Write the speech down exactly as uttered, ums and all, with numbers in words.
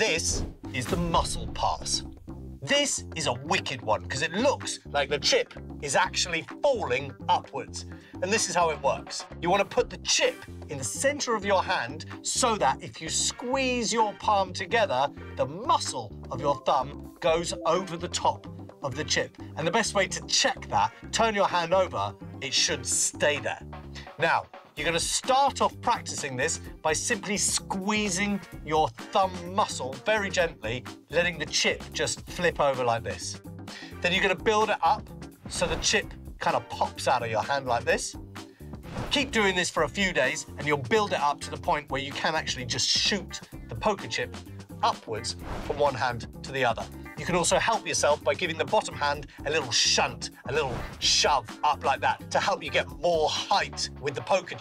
This is the muscle pass. This is a wicked one because it looks like the chip is actually falling upwards. And this is how it works. You want to put the chip in the center of your hand so that if you squeeze your palm together, the muscle of your thumb goes over the top of the chip. And the best way to check that, turn your hand over, it should stay there. Now, you're going to start off practicing this by simply squeezing your thumb muscle very gently, letting the chip just flip over like this. Then you're going to build it up so the chip kind of pops out of your hand like this. Keep doing this for a few days and you'll build it up to the point where you can actually just shoot the poker chip upwards from one hand to the other. You can also help yourself by giving the bottom hand a little shunt, a little shove up like that to help you get more height with the poker chip.